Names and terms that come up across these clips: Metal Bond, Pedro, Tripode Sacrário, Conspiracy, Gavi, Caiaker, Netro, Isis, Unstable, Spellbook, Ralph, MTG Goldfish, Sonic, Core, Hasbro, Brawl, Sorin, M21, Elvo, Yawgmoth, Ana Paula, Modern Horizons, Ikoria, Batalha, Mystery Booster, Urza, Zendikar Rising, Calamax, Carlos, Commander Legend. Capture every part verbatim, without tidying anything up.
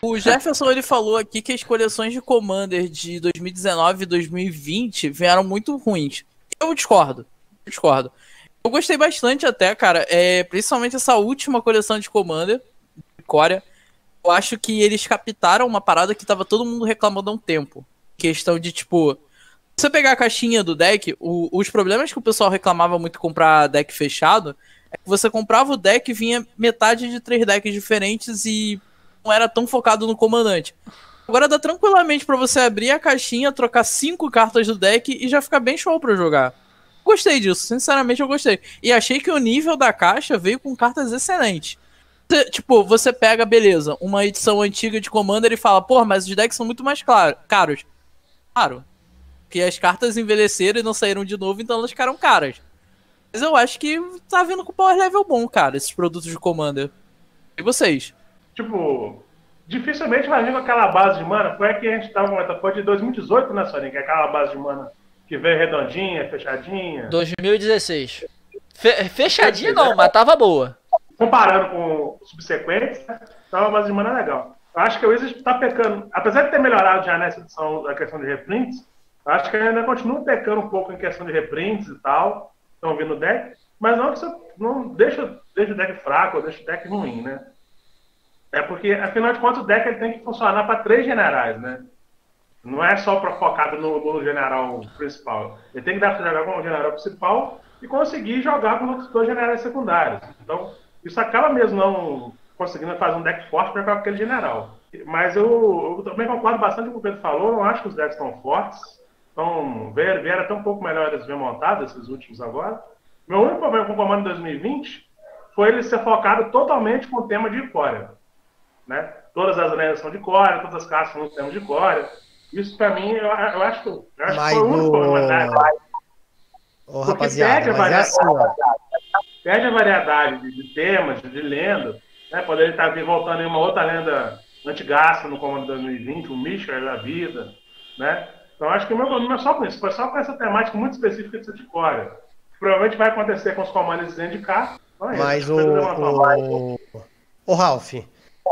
O Jefferson ele falou aqui que as coleções de Commander de dois mil e dezenove e dois mil e vinte vieram muito ruins. Eu discordo, eu discordo. Eu gostei bastante até, cara, é, principalmente essa última coleção de Commander, de Ikoria. Eu acho que eles captaram uma parada que tava todo mundo reclamando há um tempo. Questão de, tipo, se você pegar a caixinha do deck, o, os problemas que o pessoal reclamava muito comprar deck fechado, é que você comprava o deck e vinha metade de três decks diferentes e não era tão focado no comandante. Agora dá tranquilamente pra você abrir a caixinha, trocar cinco cartas do deck e já fica bem show pra jogar. Gostei disso, sinceramente eu gostei. E achei que o nível da caixa veio com cartas excelentes. Tipo, você pega, beleza, uma edição antiga de Commander e fala, pô, mas os decks são muito mais caros. Claro, porque as cartas envelheceram e não saíram de novo, então elas ficaram caras. Mas eu acho que tá vindo com power level bom, cara, esses produtos de Commander. E vocês? Tipo, dificilmente vai vir com aquela base de mana. Qual é que a gente tava com essa? Foi de dois mil e dezoito, né, Sonic? Aquela base de mana que veio redondinha, fechadinha. dois mil e dezesseis. Fe fechadinha não, mas tava boa. Comparando com subsequentes, tava uma base de mana legal. Eu acho que o Isis tá pecando. Apesar de ter melhorado já nessa edição a questão de reprints, eu acho que ainda continua pecando um pouco em questão de reprints e tal. Estão vindo o deck. Mas não que você não deixa, deixa o deck fraco ou deixa o deck ruim, né? É porque, afinal de contas, o deck ele tem que funcionar para três generais, né? Não é só pra, focado no, no general principal. Ele tem que dar para jogar com o general principal e conseguir jogar com os outros dois generais secundários. Então, isso acaba mesmo não conseguindo fazer um deck forte para aquele general. Mas eu, eu também concordo bastante com o que o Pedro falou. Não acho que os decks estão fortes. Então, vieram, vieram até um pouco melhores bem montados, esses últimos agora. Meu único problema com o Comando em dois mil e vinte foi ele ser focado totalmente com o tema de Ikoria. Né? Todas as lendas são de Ikoria, todas as cartas são no tema de Ikoria. Isso pra mim, eu, eu acho que foi o único problema da oh, porque rapaziada, perde a variedade, é assim, perde a variedade de, de temas, de, de lendas, né? Poderia estar voltando em uma outra lenda antigaça no Comando dois mil e vinte, o Mystery da vida, né? Então acho que o meu problema é só com isso, foi só com essa temática muito específica de Ikoria. Provavelmente vai acontecer com os comandos de Zendikar. Então, mas o... o... o Ralph...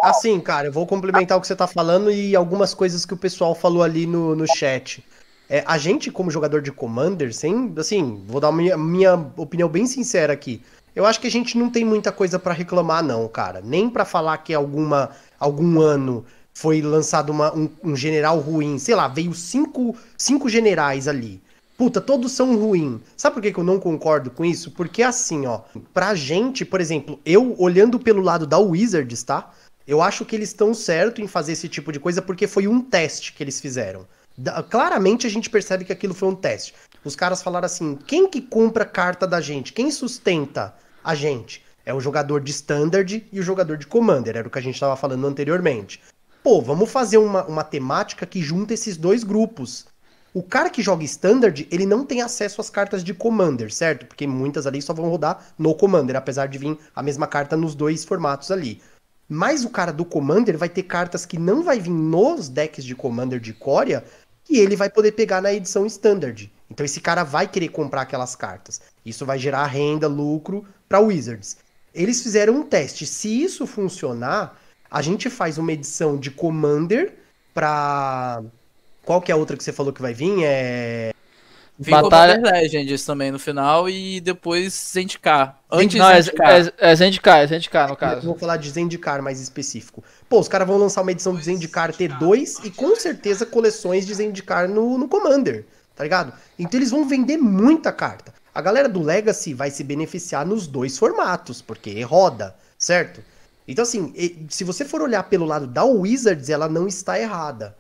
Assim, cara, eu vou complementar o que você tá falando e algumas coisas que o pessoal falou ali no, no chat. É, a gente, como jogador de Commander, sem, assim, vou dar minha, minha opinião bem sincera aqui. Eu acho que a gente não tem muita coisa pra reclamar, não, cara. Nem pra falar que alguma, algum ano foi lançado uma, um, um general ruim. Sei lá, veio cinco, cinco generais ali. Puta, todos são ruins. Sabe por que que eu não concordo com isso? Porque assim, ó, pra gente, por exemplo, eu olhando pelo lado da Wizards, tá? Eu acho que eles estão certos em fazer esse tipo de coisa porque foi um teste que eles fizeram. Da, claramente a gente percebe que aquilo foi um teste. Os caras falaram assim, quem que compra carta da gente? Quem sustenta a gente? É o jogador de Standard e o jogador de Commander, era o que a gente estava falando anteriormente. Pô, vamos fazer uma, uma temática que junta esses dois grupos. O cara que joga Standard, ele não tem acesso às cartas de Commander, certo? Porque muitas ali só vão rodar no Commander, apesar de vir a mesma carta nos dois formatos ali. Mas o cara do Commander vai ter cartas que não vai vir nos decks de Commander de Ikoria e ele vai poder pegar na edição Standard. Então esse cara vai querer comprar aquelas cartas. Isso vai gerar renda, lucro para Wizards. Eles fizeram um teste. Se isso funcionar, a gente faz uma edição de Commander para... Qual que é a outra que você falou que vai vir? É... Vim Batalha... Commander Legends também no final e depois Zendikar. Antes não, Zendikar. É, é, é Zendikar, é Zendikar no caso. Eu vou falar de Zendikar mais específico. Pô, os caras vão lançar uma edição de Zendikar T dois e com certeza coleções de Zendikar no, no Commander, tá ligado? Então eles vão vender muita carta. A galera do Legacy vai se beneficiar nos dois formatos, porque roda, certo? Então assim, se você for olhar pelo lado da Wizards, ela não está errada.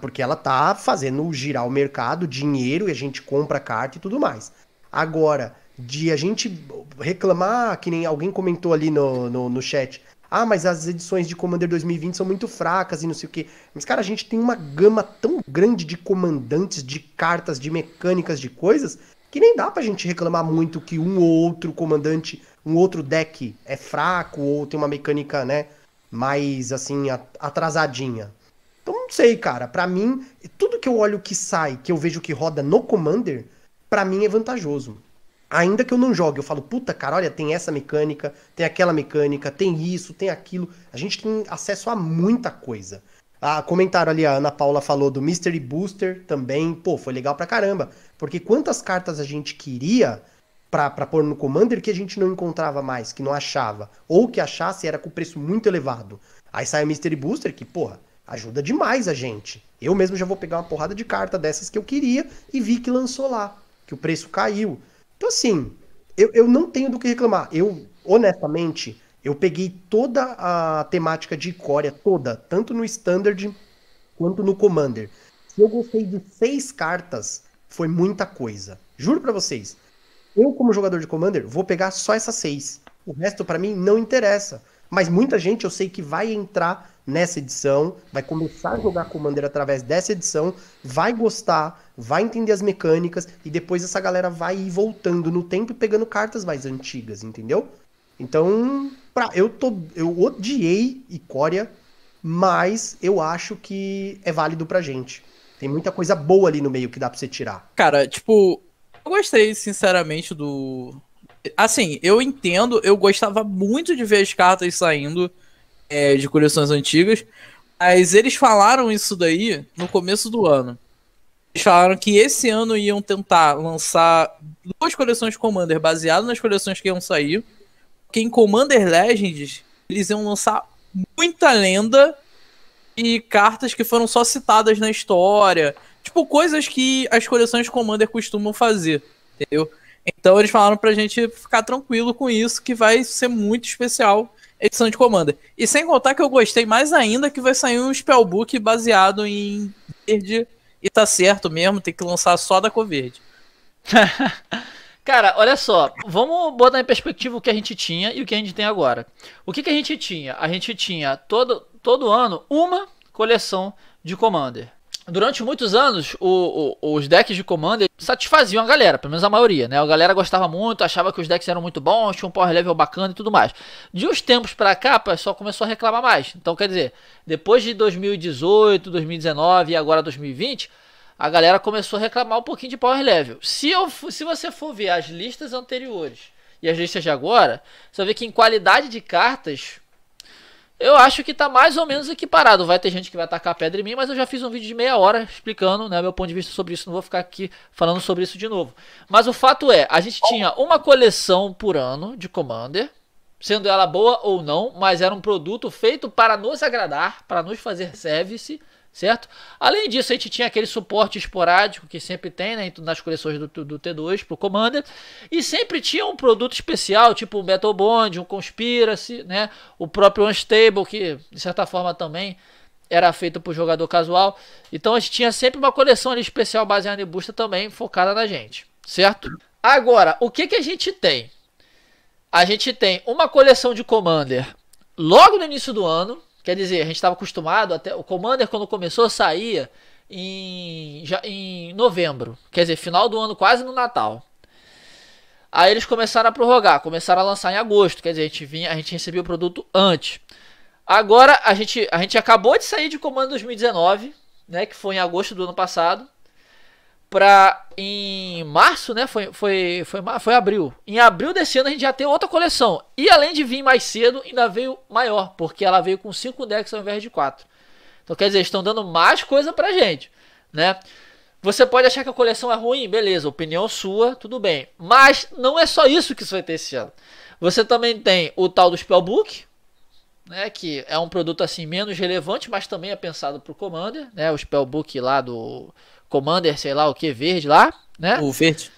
Porque ela tá fazendo girar o mercado, dinheiro, e a gente compra carta e tudo mais. Agora, de a gente reclamar, que nem alguém comentou ali no, no, no chat, ah, mas as edições de Commander dois mil e vinte são muito fracas e não sei o quê. Mas, cara, a gente tem uma gama tão grande de comandantes, de cartas, de mecânicas, de coisas, que nem dá pra gente reclamar muito que um ou outro comandante, um outro deck é fraco, ou tem uma mecânica, né, mais, assim, atrasadinha. Então, não sei, cara. Pra mim, tudo que eu olho que sai, que eu vejo que roda no Commander, pra mim é vantajoso. Ainda que eu não jogue, eu falo, puta cara, olha, tem essa mecânica, tem aquela mecânica, tem isso, tem aquilo. A gente tem acesso a muita coisa. Ah, comentaram ali, a Ana Paula falou do Mystery Booster também. Pô, foi legal pra caramba. Porque quantas cartas a gente queria pra, pra pôr no Commander que a gente não encontrava mais, que não achava. Ou que achasse era com preço muito elevado. Aí sai o Mystery Booster que, porra, ajuda demais a gente. Eu mesmo já vou pegar uma porrada de carta dessas que eu queria e vi que lançou lá, que o preço caiu. Então, assim, eu, eu não tenho do que reclamar. Eu, honestamente, eu peguei toda a temática de Ikoria, toda, tanto no Standard quanto no Commander. Se eu gostei de seis cartas, foi muita coisa. Juro pra vocês, eu como jogador de Commander, vou pegar só essas seis. O resto pra mim não interessa. Mas muita gente eu sei que vai entrar nessa edição, vai começar a jogar Commander através dessa edição, vai gostar, vai entender as mecânicas, e depois essa galera vai ir voltando no tempo e pegando cartas mais antigas, entendeu? Então, pra, eu, tô, eu odiei Ikoria, mas eu acho que é válido pra gente. Tem muita coisa boa ali no meio que dá pra você tirar. Cara, tipo, eu gostei sinceramente do... Assim, eu entendo, eu gostava muito de ver as cartas saindo é, de coleções antigas, mas eles falaram isso daí no começo do ano. Eles falaram que esse ano iam tentar lançar duas coleções Commander baseadas nas coleções que iam sair, porque em Commander Legends eles iam lançar muita lenda e cartas que foram só citadas na história, tipo coisas que as coleções Commander costumam fazer, entendeu? Então eles falaram pra gente ficar tranquilo com isso, que vai ser muito especial a edição de Commander. E sem contar que eu gostei mais ainda que vai sair um Spellbook baseado em verde, e tá certo mesmo, tem que lançar só da cor verde. Cara, olha só, vamos botar em perspectiva o que a gente tinha e o que a gente tem agora. O que, que a gente tinha? A gente tinha todo, todo ano uma coleção de Commander. Durante muitos anos, o, o, os decks de Commander satisfaziam a galera, pelo menos a maioria, né? A galera gostava muito, achava que os decks eram muito bons, tinha um power level bacana e tudo mais. De uns tempos pra cá, o pessoal começou a reclamar mais. Então, quer dizer, depois de dois mil e dezoito, dois mil e dezenove e agora dois mil e vinte, a galera começou a reclamar um pouquinho de power level. Se, eu, se você for ver as listas anteriores e as listas de agora, você vai ver que em qualidade de cartas... Eu acho que tá mais ou menos equiparado. Vai ter gente que vai tacar pedra em mim, mas eu já fiz um vídeo de meia hora explicando, né, meu ponto de vista sobre isso. Não vou ficar aqui falando sobre isso de novo. Mas o fato é, a gente tinha uma coleção por ano de Commander, sendo ela boa ou não, mas era um produto feito para nos agradar, para nos fazer service, certo? Além disso, a gente tinha aquele suporte esporádico que sempre tem, né, nas coleções do, do T dois pro Commander. E sempre tinha um produto especial, tipo o Metal Bond, um Conspiracy, né, o próprio Unstable, que de certa forma também era feito pro jogador casual. Então a gente tinha sempre uma coleção ali especial baseada em Booster também, focada na gente, certo? Agora, o que que a gente tem? A gente tem uma coleção de Commander logo no início do ano. Quer dizer, a gente estava acostumado, até o Commander quando começou saía em, já, em novembro. Quer dizer, final do ano, quase no Natal. Aí eles começaram a prorrogar, começaram a lançar em agosto. Quer dizer, a gente, vinha, a gente recebia o produto antes. Agora, a gente, a gente acabou de sair de Commander dois mil e dezenove, né, que foi em agosto do ano passado. Pra em março, né? Foi, foi, foi, foi abril. Em abril desse ano a gente já tem outra coleção. E além de vir mais cedo, ainda veio maior, porque ela veio com cinco decks ao invés de quatro. Então quer dizer, estão dando mais coisa pra gente, né? Você pode achar que a coleção é ruim, beleza, opinião sua, tudo bem. Mas não é só isso que você vai ter esse ano. Você também tem o tal do Spellbook, né, que é um produto assim menos relevante, mas também é pensado pro Commander, né? O Spellbook lá do Commander, sei lá o que, verde lá, né? O verde.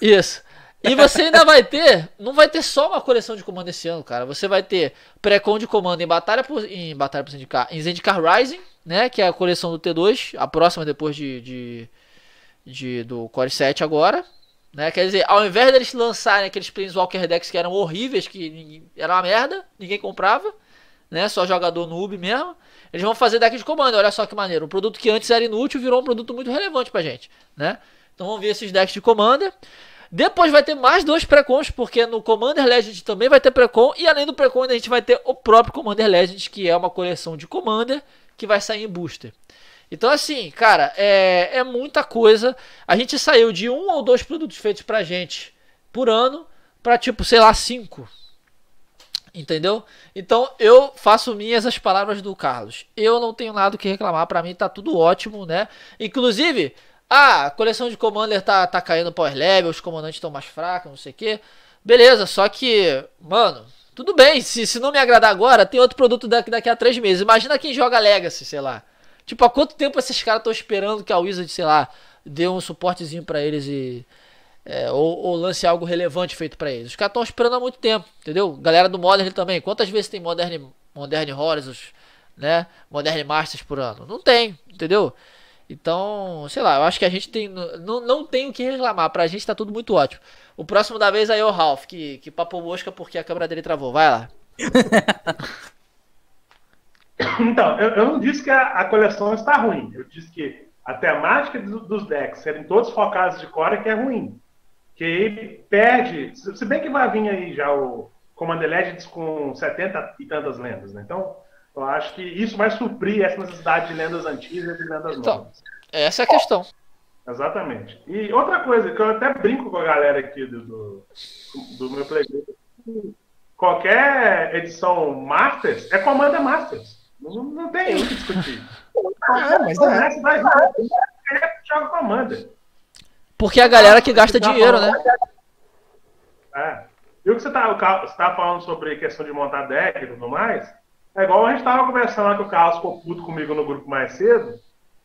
Isso. E você ainda vai ter, não vai ter só uma coleção de Commander esse ano, cara. Você vai ter pré-con de Commander em Batalha por, em Batalha por Zendikar, em Zendikar Rising, né? Que é a coleção do T dois, a próxima depois de, de, de do Core sete agora, né? Quer dizer, ao invés deles lançarem aqueles Planeswalker decks que eram horríveis, que era uma merda, ninguém comprava, né? Só jogador noob mesmo. Eles vão fazer deck de Commander, olha só que maneiro. Um produto que antes era inútil virou um produto muito relevante pra gente, né? Então vamos ver esses decks de Commander. Depois vai ter mais dois pré-cons, porque no Commander Legend também vai ter pré-con. E além do pré-con a gente vai ter o próprio Commander Legend, que é uma coleção de Commander que vai sair em Booster. Então assim, cara, é, é muita coisa. A gente saiu de um ou dois produtos feitos pra gente por ano para tipo, sei lá, cinco. Entendeu? Então eu faço minhas as palavras do Carlos. Eu não tenho nada o que reclamar, pra mim tá tudo ótimo, né? Inclusive, ah, a coleção de Commander tá, tá caindo power level, os comandantes estão mais fracos, não sei o que. Beleza, só que, mano, tudo bem, se, se não me agradar agora, tem outro produto daqui, daqui a três meses. Imagina quem joga Legacy, sei lá. Tipo, há quanto tempo esses caras estão esperando que a Wizard, sei lá, dê um suportezinho pra eles e... É, ou, ou lance algo relevante feito pra eles. Os caras estão esperando há muito tempo, entendeu? Galera do Modern também. Quantas vezes tem Modern, Modern Horizons, né? Modern Masters por ano? Não tem, entendeu? Então, sei lá, eu acho que a gente tem... Não, não tem o que reclamar, pra gente tá tudo muito ótimo. O próximo da vez aí é o Ralph, que, que papou mosca porque a câmera dele travou. Vai lá. Então, eu, eu não disse que a, a coleção está ruim. Eu disse que a temática do, dos decks serem todos focados de core que é ruim. Que ele perde, se bem que vai vir aí já o Commander Legends com setenta e tantas lendas, né? Então, eu acho que isso vai suprir essa necessidade de lendas antigas e lendas então, novas. Essa é a questão. Exatamente. E outra coisa, que eu até brinco com a galera aqui do, do, do meu playgroup, qualquer edição Masters é Commander Masters. Não, não tem o que discutir. Ah, mas não é. Joga Commander. Porque é a galera que gasta dinheiro, né? É. E o que você tá, você tá falando sobre questão de montar deck e tudo mais, é igual a gente tava conversando lá que o Carlos ficou puto comigo no grupo mais cedo,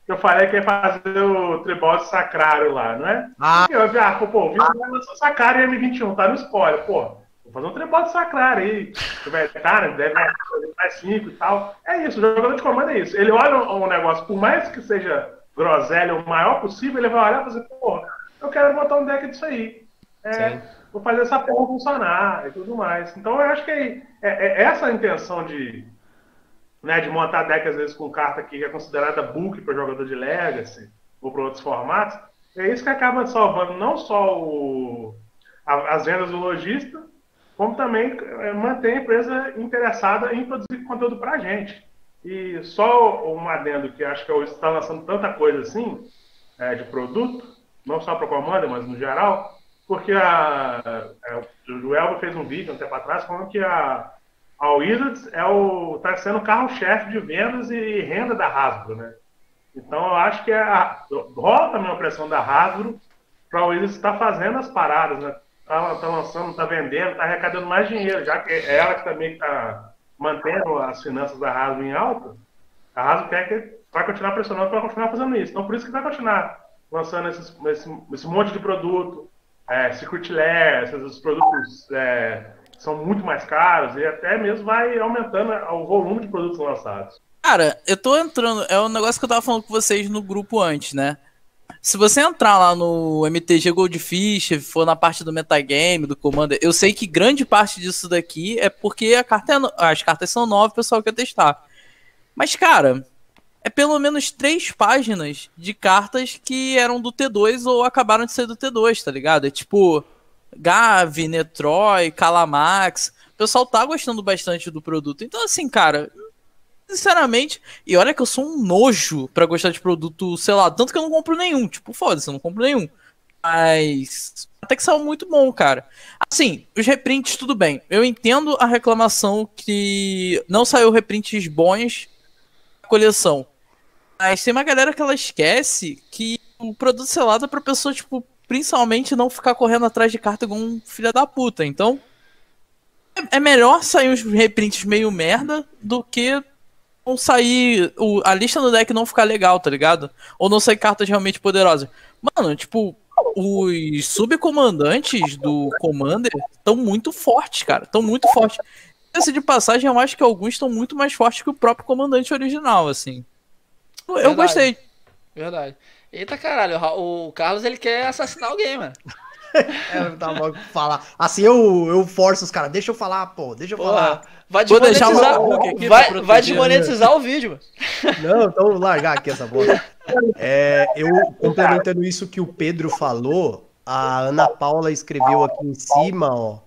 que eu falei que ia fazer o Tripode Sacrário lá, não é? Ah. E eu vi, ah, pô, vi o Sacrário e M vinte e um, tá no spoiler, pô, vou fazer um Tripode Sacrário aí, que vai estar, né, deve fazer mais cinco e tal. É isso, o jogador de comando é isso. Ele olha um negócio, por mais que seja groselha o maior possível, ele vai olhar e vai dizer, pô, eu quero botar um deck disso aí. É, vou fazer essa porra funcionar e tudo mais. Então eu acho que é, é, é essa a intenção de, né, de montar deck às vezes com carta que é considerada book para jogador de Legacy ou para outros formatos. É isso que acaba salvando não só o, a, as vendas do lojista, como também é, manter a empresa interessada em produzir conteúdo para a gente. E só um adendo que acho que hoje está lançando tanta coisa assim, é, de produto, não só para o Commander, mas no geral, porque a, a, o Elvo fez um vídeo um tempo atrás falando que a, a Wizards é o, tá sendo o carro-chefe de vendas e renda da Hasbro, né? Então eu acho que a, rola também a pressão da Hasbro para a Wizards estar tá fazendo as paradas, né? Tá, tá lançando, tá vendendo, tá arrecadando mais dinheiro, já que é ela que também tá mantendo as finanças da Hasbro em alta, a Hasbro quer que vai continuar pressionando para continuar fazendo isso. Então por isso que vai continuar lançando esses, esse, esse monte de produto, é, Secret Lair, esses produtos é, são muito mais caros e até mesmo vai aumentando o volume de produtos lançados. Cara, eu tô entrando, é um negócio que eu tava falando com vocês no grupo antes, né? Se você entrar lá no M T G Goldfish, for na parte do metagame, do Commander, eu sei que grande parte disso daqui é porque a carta é no... as cartas são novas, o pessoal quer testar. Mas, cara... é pelo menos três páginas de cartas que eram do T dois ou acabaram de ser do T dois, tá ligado? É tipo Gavi, Netro, Calamax. O pessoal tá gostando bastante do produto. Então assim, cara, sinceramente... E olha que eu sou um nojo pra gostar de produto, sei lá, tanto que eu não compro nenhum. Tipo, foda-se, eu não compro nenhum. Mas... até que saiu muito bom, cara. Assim, os reprints, tudo bem. Eu entendo a reclamação que não saiu reprints bons da coleção. Mas tem uma galera que ela esquece que o produto selado é pra pessoa, tipo, principalmente não ficar correndo atrás de carta igual um filho da puta. Então, é melhor sair uns reprints meio merda do que não sair... O, a lista do deck não ficar legal, tá ligado? Ou não sair cartas realmente poderosas. Mano, tipo, os subcomandantes do Commander estão muito fortes, cara. Estão muito fortes. Esse de passagem, eu acho que alguns estão muito mais fortes que o próprio comandante original, assim. Eu verdade, gostei. Verdade. Eita caralho, o Carlos ele quer assassinar alguém, mano. É, tá bom falar. Assim eu, eu forço os caras, deixa eu falar, pô, deixa eu Porra, falar. Vai desmonetizar, o... vai, vai desmonetizar o vídeo, mano. Não, então vou largar aqui essa bola. É, eu, complementando isso que o Pedro falou, a Ana Paula escreveu aqui em cima, ó,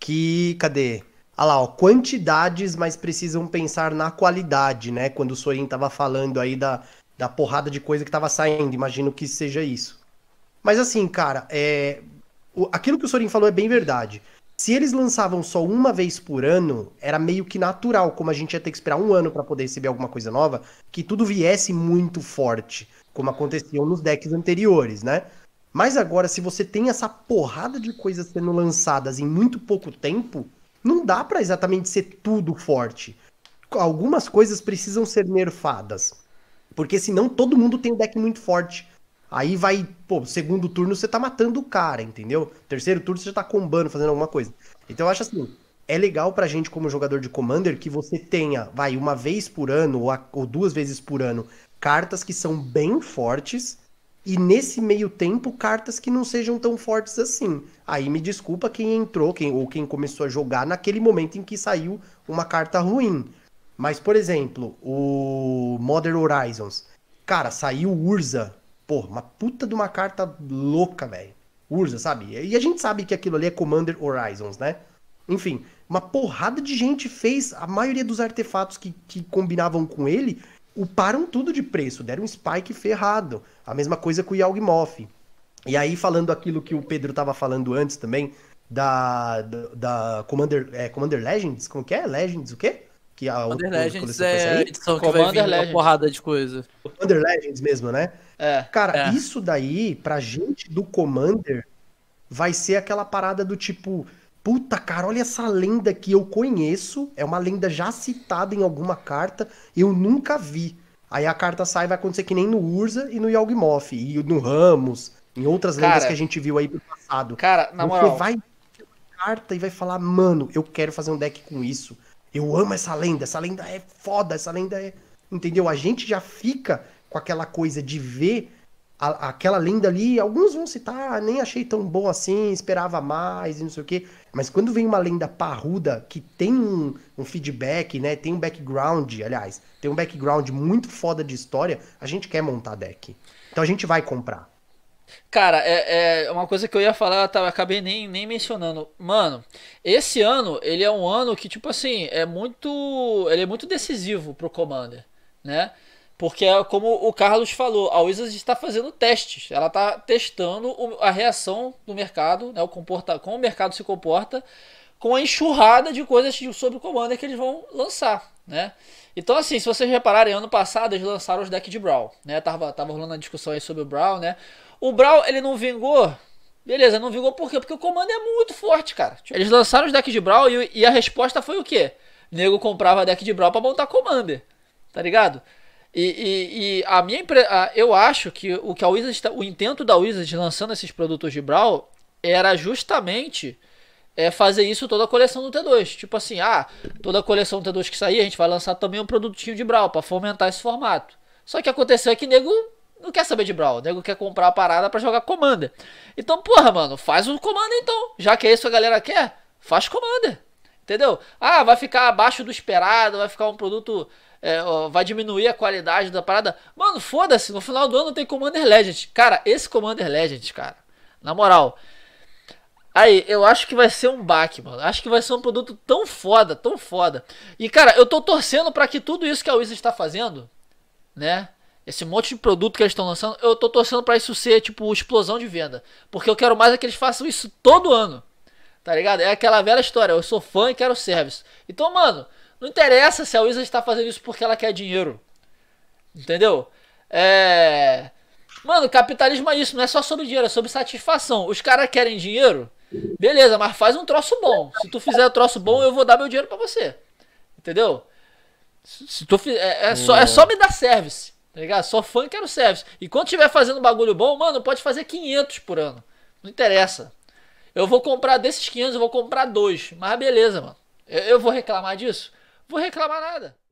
que, cadê? Ah lá, ó, quantidades, mas precisam pensar na qualidade, né? Quando o Sorin tava falando aí da, da porrada de coisa que tava saindo, imagino que seja isso. Mas assim, cara, é... O, aquilo que o Sorin falou é bem verdade. Se eles lançavam só uma vez por ano, era meio que natural, como a gente ia ter que esperar um ano pra poder receber alguma coisa nova, que tudo viesse muito forte, como aconteciam nos decks anteriores, né? Mas agora, se você tem essa porrada de coisas sendo lançadas em muito pouco tempo, não dá pra exatamente ser tudo forte. Algumas coisas precisam ser nerfadas, porque senão todo mundo tem um deck muito forte. Aí vai, pô, segundo turno você tá matando o cara, entendeu? Terceiro turno você já tá combando, fazendo alguma coisa. Então eu acho assim, é legal pra gente como jogador de Commander que você tenha, vai, uma vez por ano ou, a, ou duas vezes por ano, cartas que são bem fortes e nesse meio tempo cartas que não sejam tão fortes assim. Aí me desculpa quem entrou quem, ou quem começou a jogar naquele momento em que saiu uma carta ruim. Mas, por exemplo, o Modern Horizons. Cara, saiu Urza. Pô, uma puta de uma carta louca, velho. Urza, sabe? E a gente sabe que aquilo ali é Commander Horizons, né? Enfim, uma porrada de gente fez... A maioria dos artefatos que, que combinavam com ele, uparam tudo de preço. Deram um spike ferrado. A mesma coisa com o Yawgmoth. E aí, falando aquilo que o Pedro tava falando antes também, da, da, da Commander, é, Commander Legends? Como que é? Legends o quê? Que a Commander Legends é a edição que vai vir uma porrada de coisa. Commander Legends mesmo, né? É, Cara, é. isso daí, pra gente do Commander, vai ser aquela parada do tipo... Puta, cara, olha essa lenda que eu conheço. É uma lenda já citada em alguma carta. Eu nunca vi. Aí a carta sai e vai acontecer que nem no Urza e no Yawgmoth. E no Ramos. Em outras lendas cara, que a gente viu aí pro passado. Cara, na moral... Você vai ver uma carta e vai falar... Mano, eu quero fazer um deck com isso. Eu amo essa lenda, essa lenda é foda, essa lenda é... Entendeu? A gente já fica com aquela coisa de ver a, aquela lenda ali. Alguns vão citar, ah, nem achei tão bom assim, esperava mais e não sei o quê. Mas quando vem uma lenda parruda que tem um, um feedback, né? Tem um background, aliás, tem um background muito foda de história, a gente quer montar deck. Então a gente vai comprar. Cara, é, é uma coisa que eu ia falar, tá, acabei nem, nem mencionando. Mano, esse ano, ele é um ano que, tipo assim, é muito, ele é muito decisivo pro Commander, né? Porque, como o Carlos falou, a Isis está fazendo testes. Ela está testando a reação do mercado, né? O comporta, como o mercado se comporta, com a enxurrada de coisas sobre o Commander que eles vão lançar, né? Então, assim, se vocês repararem, ano passado eles lançaram os decks de Brawl, né? Tava, tava rolando a discussão aí sobre o Brawl, né? O Brawl, ele não vingou. Beleza, não vingou por quê? Porque o Commander é muito forte, cara. Eles lançaram os decks de Brawl e, e a resposta foi o quê? O nego comprava deck de Brawl pra montar Commander, tá ligado? E, e, e a minha a, eu acho que o que a Wizards, o intento da Wizards lançando esses produtos de Brawl era justamente... É fazer isso toda a coleção do T dois. Tipo assim, ah, toda a coleção do T dois que sair, a gente vai lançar também um produtinho de Brawl pra fomentar esse formato. Só que aconteceu é que nego não quer saber de Brawl. Nego quer comprar a parada pra jogar Commander. Então, porra, mano, faz um Commander então. Já que é isso que a galera quer, faz Commander. Entendeu? Ah, vai ficar abaixo do esperado, vai ficar um produto... É, ó, vai diminuir a qualidade da parada. Mano, foda-se, no final do ano tem Commander Legend. Cara, esse Commander Legend, cara, na moral... Aí, eu acho que vai ser um baque, mano. Acho que vai ser um produto tão foda, tão foda. E, cara, eu tô torcendo pra que tudo isso que a Wizards está fazendo, né? Esse monte de produto que eles estão lançando, eu tô torcendo pra isso ser, tipo, explosão de venda. Porque eu quero mais é que eles façam isso todo ano, tá ligado? É aquela velha história, eu sou fã e quero serviço. Então, mano, não interessa se a Wizards está fazendo isso porque ela quer dinheiro. Entendeu? É... Mano, capitalismo é isso, não é só sobre dinheiro, é sobre satisfação. Os caras querem dinheiro... Beleza, mas faz um troço bom. Se tu fizer um troço bom, eu vou dar meu dinheiro pra você. Entendeu? Se tu fizer, é, é, hum. só, é só me dar service, tá ligado? Só fã quero service. E quando tiver fazendo bagulho bom, mano, pode fazer quinhentos por ano. Não interessa. Eu vou comprar desses quinhentos, eu vou comprar dois. Mas beleza, mano. Eu, eu vou reclamar disso? Vou reclamar nada.